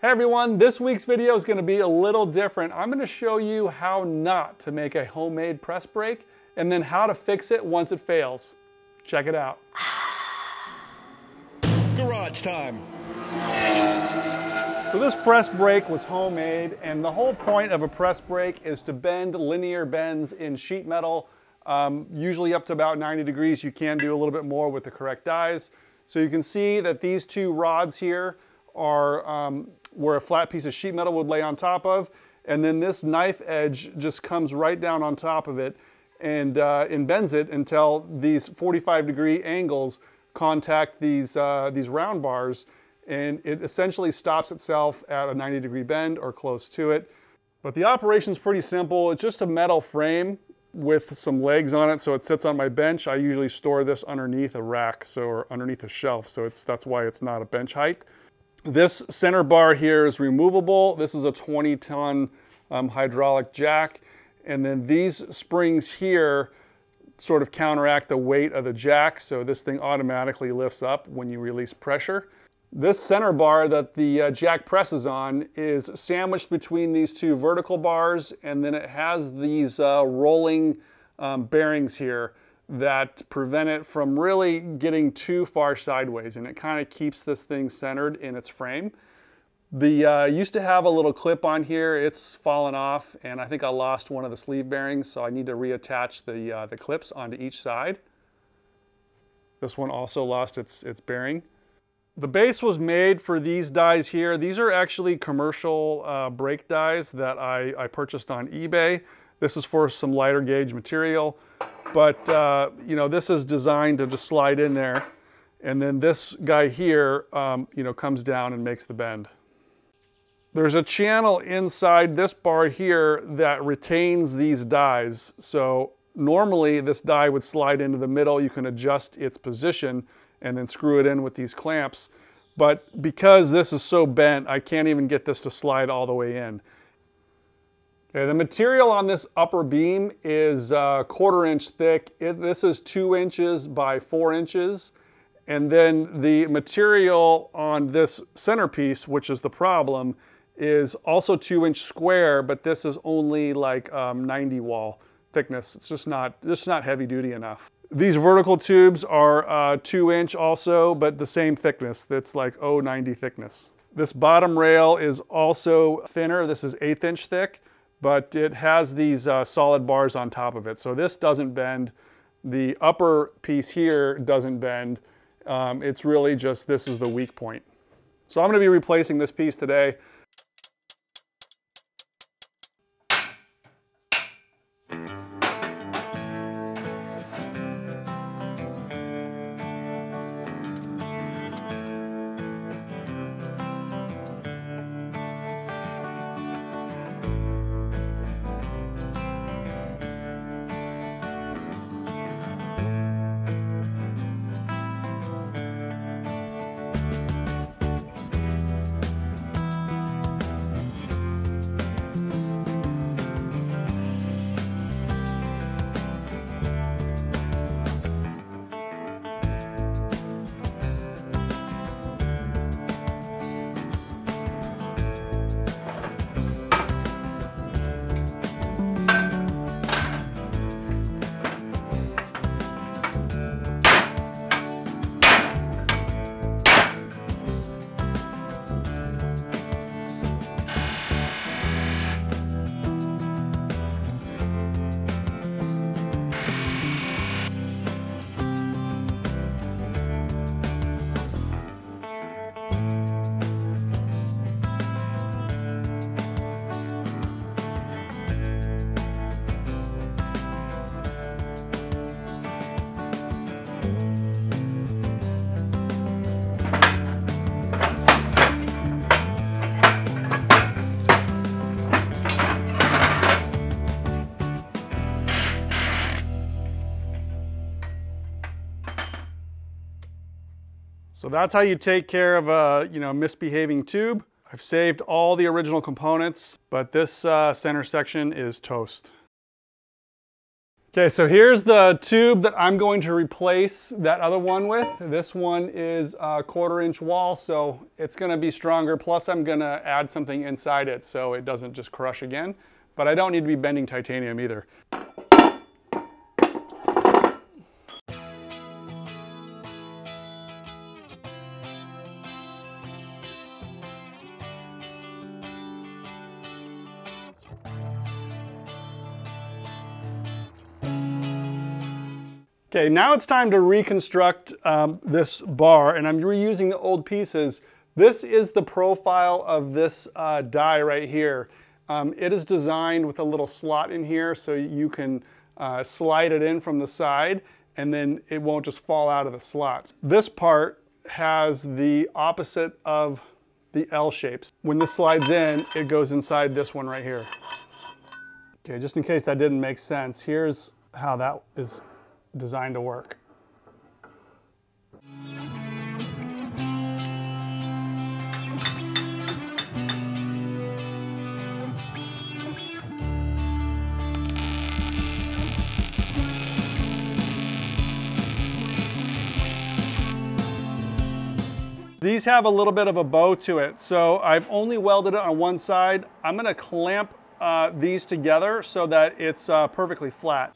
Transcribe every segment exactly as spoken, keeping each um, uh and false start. Hey everyone, this week's video is going to be a little different. I'm going to show you how not to make a homemade press brake and then how to fix it once it fails. Check it out. Garage time. So this press brake was homemade, and the whole point of a press brake is to bend linear bends in sheet metal, um, usually up to about ninety degrees. You can do a little bit more with the correct dies. So you can see that these two rods here are um, where a flat piece of sheet metal would lay on top of, and then this knife edge just comes right down on top of it and, uh, and bends it until these forty-five degree angles contact these, uh, these round bars, and it essentially stops itself at a ninety degree bend or close to it. But the operation's pretty simple. It's just a metal frame with some legs on it, so it sits on my bench. I usually store this underneath a rack, so, or underneath a shelf, so it's, that's why it's not a bench height. This center bar here is removable. This is a twenty ton um, hydraulic jack. And then these springs here sort of counteract the weight of the jack, so this thing automatically lifts up when you release pressure. This center bar that the uh, jack presses on is sandwiched between these two vertical bars, and then it has these uh, rolling um, bearings here that prevent it from really getting too far sideways, and it kind of keeps this thing centered in its frame. The uh, used to have a little clip on here. It's fallen off, and I think I lost one of the sleeve bearings, so I need to reattach the, uh, the clips onto each side. This one also lost its, its bearing. The base was made for these dies here. These are actually commercial uh, brake dies that I, I purchased on eBay. This is for some lighter gauge material. But, uh, you know, this is designed to just slide in there. And then this guy here, um, you know, comes down and makes the bend. There's a channel inside this bar here that retains these dies. So normally this die would slide into the middle. You can adjust its position and then screw it in with these clamps. But because this is so bent, I can't even get this to slide all the way in. Okay, the material on this upper beam is uh, quarter inch thick. It, this is two inches by four inches. And then the material on this centerpiece, which is the problem, is also two inch square, but this is only like um, ninety wall thickness. It's just not, just not heavy duty enough. These vertical tubes are uh, two inch also, but the same thickness. That's like oh ninety thickness. This bottom rail is also thinner. This is eighth inch thick, but it has these uh, solid bars on top of it. So this doesn't bend. The upper piece here doesn't bend. Um, it's really just, this is the weak point. So I'm gonna be replacing this piece today. So that's how you take care of a you know, misbehaving tube. I've saved all the original components, but this uh, center section is toast. Okay, so here's the tube that I'm going to replace that other one with. This one is a quarter inch wall, so it's going to be stronger. Plus I'm going to add something inside it so it doesn't just crush again. But I don't need to be bending titanium either. Okay, now it's time to reconstruct um, this bar, and I'm reusing the old pieces. This is the profile of this uh, die right here. Um, it is designed with a little slot in here so you can uh, slide it in from the side, and then it won't just fall out of the slots. This part has the opposite of the L shapes. When this slides in, it goes inside this one right here. Okay, just in case that didn't make sense, here's how that is designed to work. These have a little bit of a bow to it, so I've only welded it on one side. I'm going to clamp uh, these together so that it's uh, perfectly flat.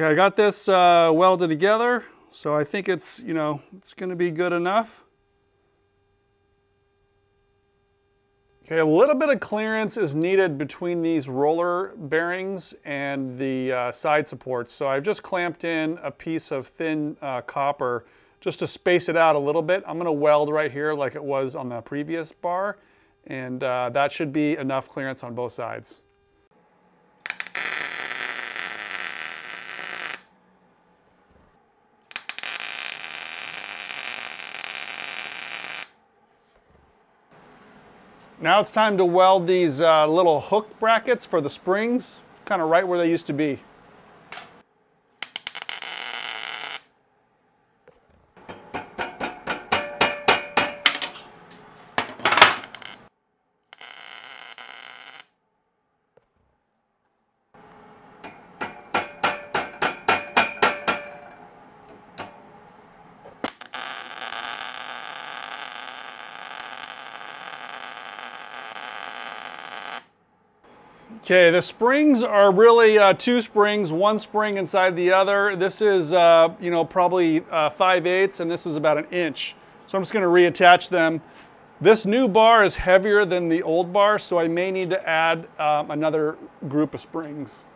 Okay, I got this uh, welded together, so I think it's, you know, it's going to be good enough. Okay, a little bit of clearance is needed between these roller bearings and the uh, side supports, so I've just clamped in a piece of thin uh, copper just to space it out a little bit. I'm going to weld right here like it was on the previous bar, and uh, that should be enough clearance on both sides. Now it's time to weld these uh, little hook brackets for the springs, kind of right where they used to be. Okay, the springs are really uh, two springs, one spring inside the other. This is, uh, you know, probably uh, five eighths, and this is about an inch. So I'm just going to reattach them. This new bar is heavier than the old bar, so I may need to add um, another group of springs.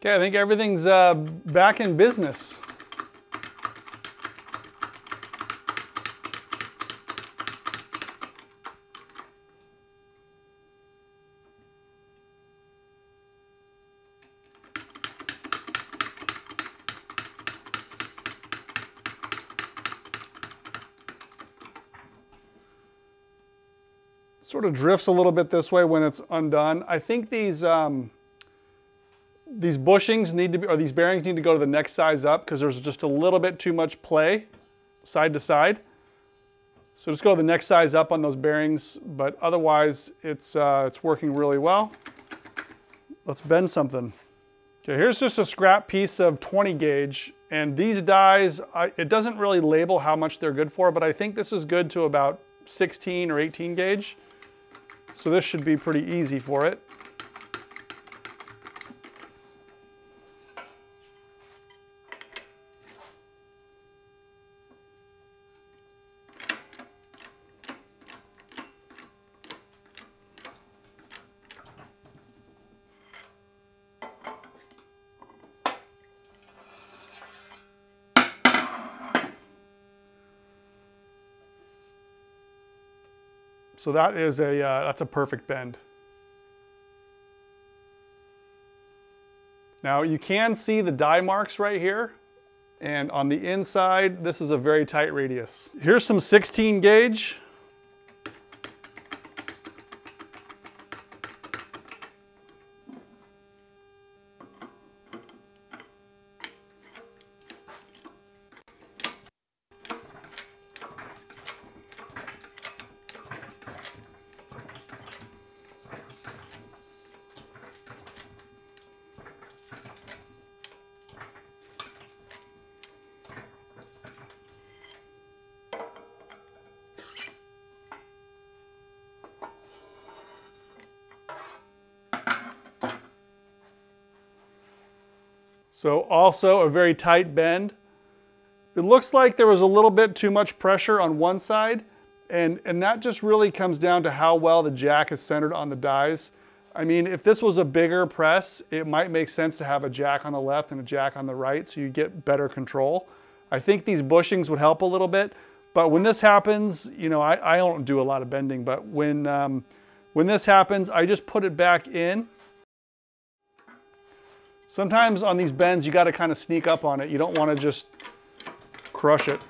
Okay, I think everything's uh, back in business. Sort of drifts a little bit this way when it's undone. I think these um, These bushings need to be, or these bearings need to go to the next size up because there's just a little bit too much play side to side. So just go to the next size up on those bearings, but otherwise it's, uh, it's working really well. Let's bend something. Okay, here's just a scrap piece of twenty gauge, and these dies, I, it doesn't really label how much they're good for, but I think this is good to about sixteen or eighteen gauge. So this should be pretty easy for it. So that is a, uh, that's a perfect bend. Now you can see the die marks right here. And on the inside, this is a very tight radius. Here's some sixteen gauge. So also a very tight bend. It looks like there was a little bit too much pressure on one side, and, and that just really comes down to how well the jack is centered on the dies. I mean, if this was a bigger press, it might make sense to have a jack on the left and a jack on the right so you get better control. I think these bushings would help a little bit, but when this happens, you know, I, I don't do a lot of bending, but when, um, when this happens, I just put it back in. Sometimes on these bends, you got to kind of sneak up on it. You don't want to just crush it.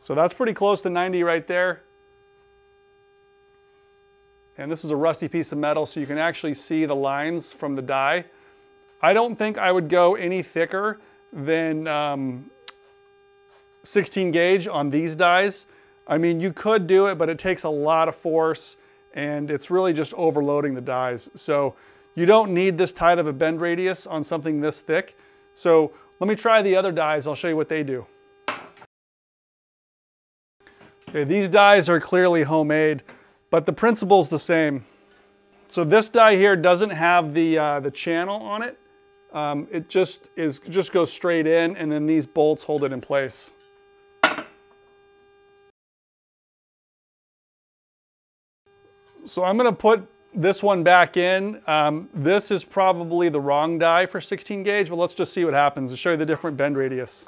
So that's pretty close to ninety right there. And this is a rusty piece of metal, so you can actually see the lines from the die. I don't think I would go any thicker than um, sixteen gauge on these dies. I mean, you could do it, but it takes a lot of force and it's really just overloading the dies. So you don't need this tight of a bend radius on something this thick. So let me try the other dies. I'll show you what they do. Okay, these dies are clearly homemade, but the principle's the same. So this die here doesn't have the, uh, the channel on it. Um, it just is just goes straight in, and then these bolts hold it in place. So I'm gonna put this one back in. Um, this is probably the wrong die for sixteen gauge, but let's just see what happens to show you the different bend radius.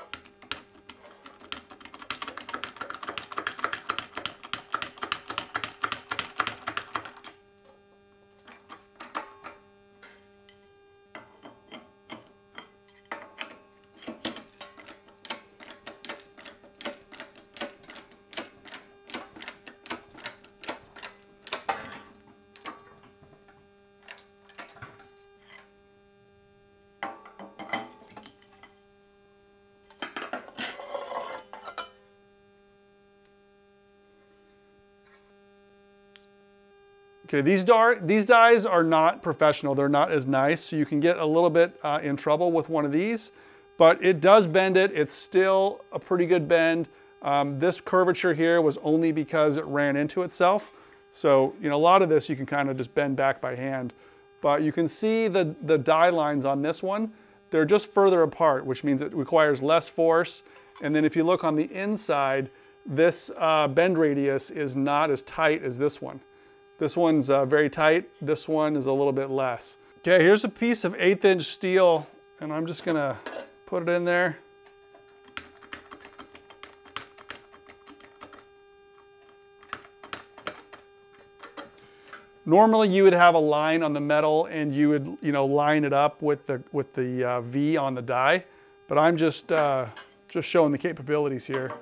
Okay, these, these dies are not professional. They're not as nice, so you can get a little bit uh, in trouble with one of these, but it does bend it. It's still a pretty good bend. Um, this curvature here was only because it ran into itself. So, you know, a lot of this you can kind of just bend back by hand, but you can see the, the die lines on this one. They're just further apart, which means it requires less force. And then if you look on the inside, this uh, bend radius is not as tight as this one. This one's uh, very tight. This one is a little bit less. Okay, here's a piece of eighth inch steel, and I'm just gonna put it in there. Normally you would have a line on the metal and you would, you know, line it up with the, with the uh, V on the die, but I'm just, uh, just showing the capabilities here.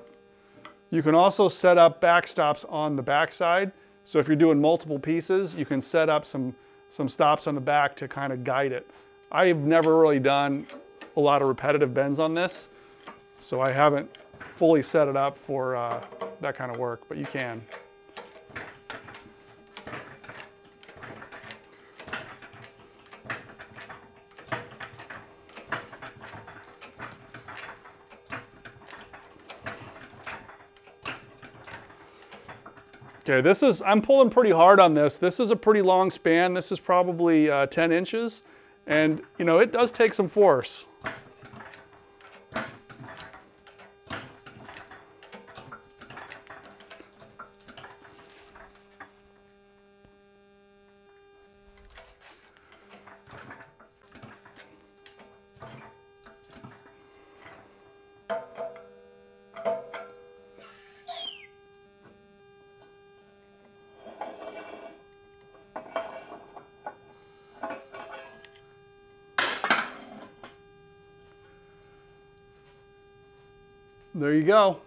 You can also set up backstops on the backside. So if you're doing multiple pieces, you can set up some, some stops on the back to kind of guide it. I've never really done a lot of repetitive bends on this, so I haven't fully set it up for uh, that kind of work, but you can. Okay, this is, I'm pulling pretty hard on this. This is a pretty long span. This is probably uh, ten inches. And, you know, it does take some force. There you go.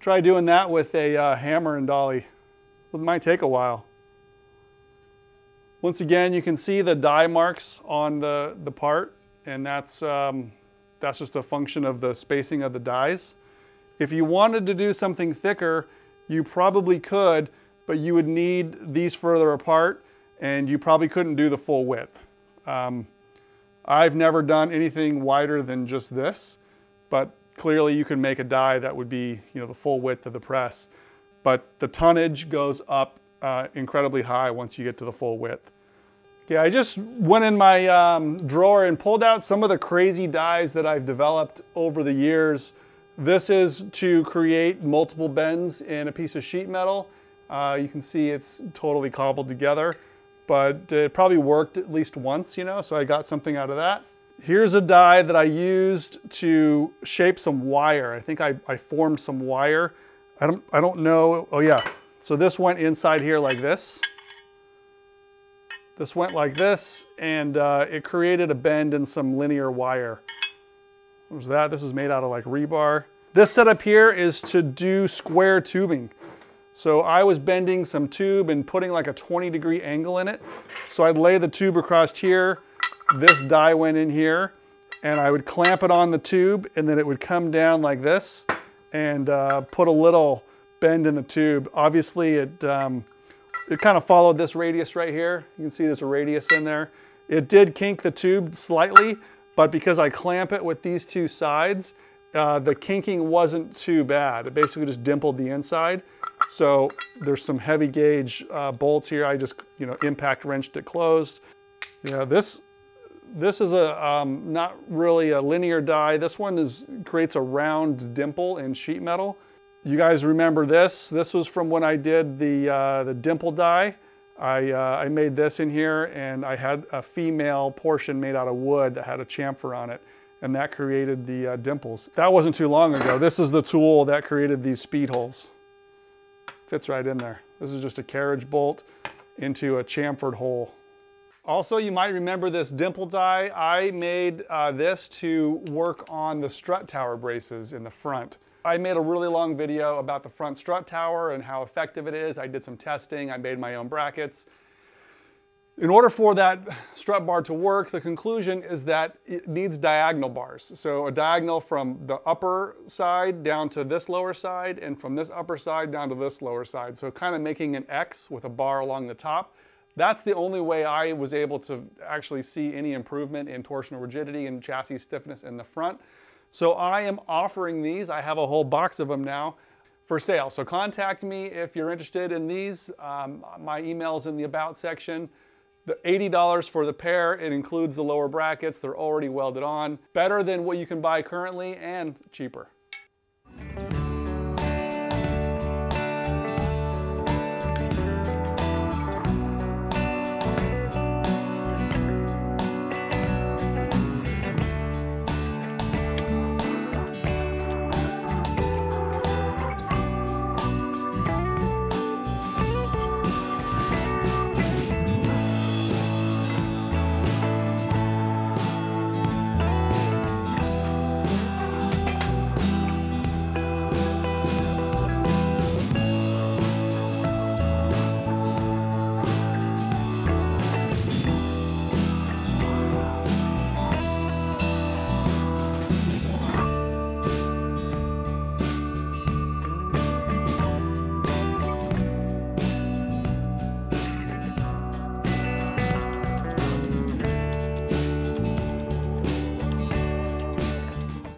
Try doing that with a uh, hammer and dolly. It might take a while. Once again, you can see the die marks on the, the part, and that's, um, that's just a function of the spacing of the dies. If you wanted to do something thicker, you probably could, but you would need these further apart, and you probably couldn't do the full width. Um, I've never done anything wider than just this, but clearly you can make a die that would be, you know, the full width of the press. But the tonnage goes up uh, incredibly high once you get to the full width. Okay, I just went in my um, drawer and pulled out some of the crazy dies that I've developed over the years. This is to create multiple bends in a piece of sheet metal. Uh, you can see it's totally cobbled together, but it probably worked at least once, you know, so I got something out of that. Here's a die that I used to shape some wire. I think I, I formed some wire. I don't, I don't know, oh yeah. So this went inside here like this. This went like this, and uh, it created a bend in some linear wire. What was that? This was made out of like rebar. This setup here is to do square tubing. So I was bending some tube and putting like a twenty degree angle in it. So I'd lay the tube across here, this die went in here, and I would clamp it on the tube, and then it would come down like this and uh, put a little bend in the tube. Obviously it, um, it kind of followed this radius right here. You can see there's a radius in there. It did kink the tube slightly, but because I clamp it with these two sides, uh, the kinking wasn't too bad. It basically just dimpled the inside. So there's some heavy gauge uh, bolts here. I just, you know, impact wrenched it closed. Yeah, this this is a um, not really a linear die. This one is creates a round dimple in sheet metal. You guys remember this? This was from when I did the uh, the dimple die. I uh, I made this in here, and I had a female portion made out of wood that had a chamfer on it, and that created the uh, dimples. That wasn't too long ago. This is the tool that created these speed holes. Fits right in there. This is just a carriage bolt into a chamfered hole. Also, you might remember this dimple die. I made uh, this to work on the strut tower braces in the front. I made a really long video about the front strut tower and how effective it is. I did some testing, I made my own brackets. In order for that strut bar to work, the conclusion is that it needs diagonal bars. So a diagonal from the upper side down to this lower side, and from this upper side down to this lower side. So kind of making an X with a bar along the top. That's the only way I was able to actually see any improvement in torsional rigidity and chassis stiffness in the front. So I am offering these. I have a whole box of them now for sale. So contact me if you're interested in these. Um, my email's in the About section. The eighty dollars for the pair, it includes the lower brackets, they're already welded on. Better than what you can buy currently and cheaper.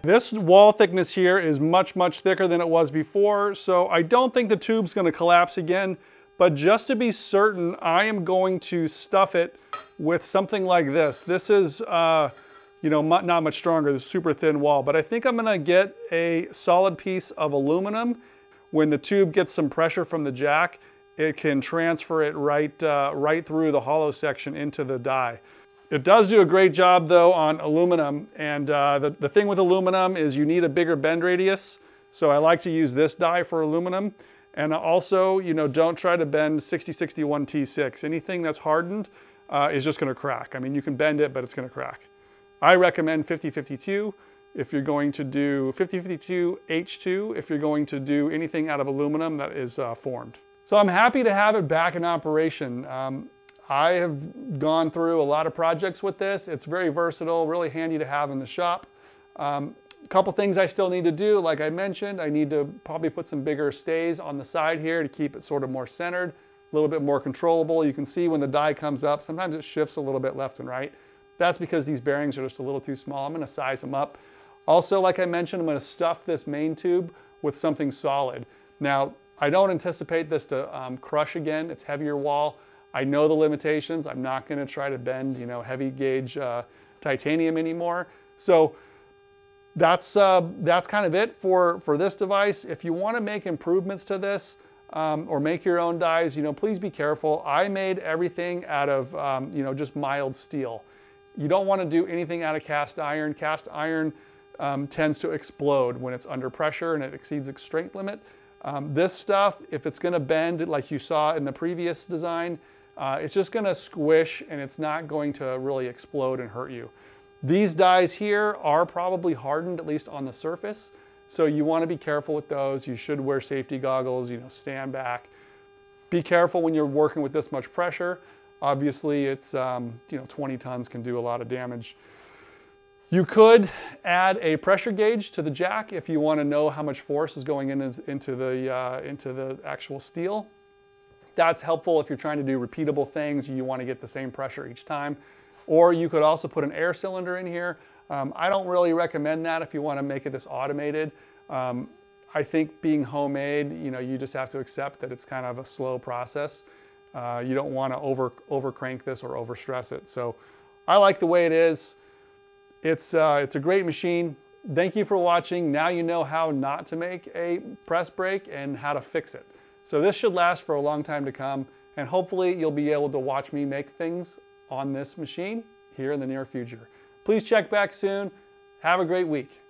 This wall thickness here is much, much thicker than it was before, so I don't think the tube's gonna collapse again, but just to be certain, I am going to stuff it with something like this. This is, uh, you know, not much stronger, this super thin wall, but I think I'm gonna get a solid piece of aluminum. When the tube gets some pressure from the jack, it can transfer it right, uh, right through the hollow section into the die. It does do a great job though on aluminum, and uh, the, the thing with aluminum is you need a bigger bend radius, so I like to use this die for aluminum. And also, you know, don't try to bend sixty sixty-one T six. Anything that's hardened uh, is just gonna crack. I mean, you can bend it, but it's gonna crack. I recommend fifty fifty-two. If you're going to do fifty fifty-two H two, if you're going to do anything out of aluminum that is uh, formed. So I'm happy to have it back in operation. Um, I have gone through a lot of projects with this. It's very versatile, really handy to have in the shop. Um, a couple things I still need to do, like I mentioned, I need to probably put some bigger stays on the side here to keep it sort of more centered, a little bit more controllable. You can see when the die comes up, sometimes it shifts a little bit left and right. That's because these bearings are just a little too small. I'm gonna size them up. Also, like I mentioned, I'm gonna stuff this main tube with something solid. Now, I don't anticipate this to um, crush again. It's heavier wall. I know the limitations. I'm not gonna try to bend, you know, heavy gauge uh, titanium anymore. So that's, uh, that's kind of it for, for this device. If you wanna make improvements to this um, or make your own dies, you know, please be careful. I made everything out of, um, you know, just mild steel. You don't wanna do anything out of cast iron. Cast iron Um, tends to explode when it's under pressure and it exceeds its strength limit. Um, this stuff, if it's gonna bend like you saw in the previous design, uh, it's just gonna squish and it's not going to really explode and hurt you. These dies here are probably hardened, at least on the surface, so you wanna be careful with those. You should wear safety goggles, you know, stand back. Be careful when you're working with this much pressure. Obviously, it's, um, you know, twenty tons can do a lot of damage. You could add a pressure gauge to the jack if you want to know how much force is going in, into, the, uh, into the actual steel. That's helpful if you're trying to do repeatable things, you want to get the same pressure each time. Or you could also put an air cylinder in here. Um, I don't really recommend that if you want to make it this automated. Um, I think being homemade, you know, you just have to accept that it's kind of a slow process. Uh, you don't want to over, over crank this or over stress it. So I like the way it is. It's, uh, it's a great machine. Thank you for watching. Now you know how not to make a press brake and how to fix it. So this should last for a long time to come, and hopefully you'll be able to watch me make things on this machine here in the near future. Please check back soon. Have a great week.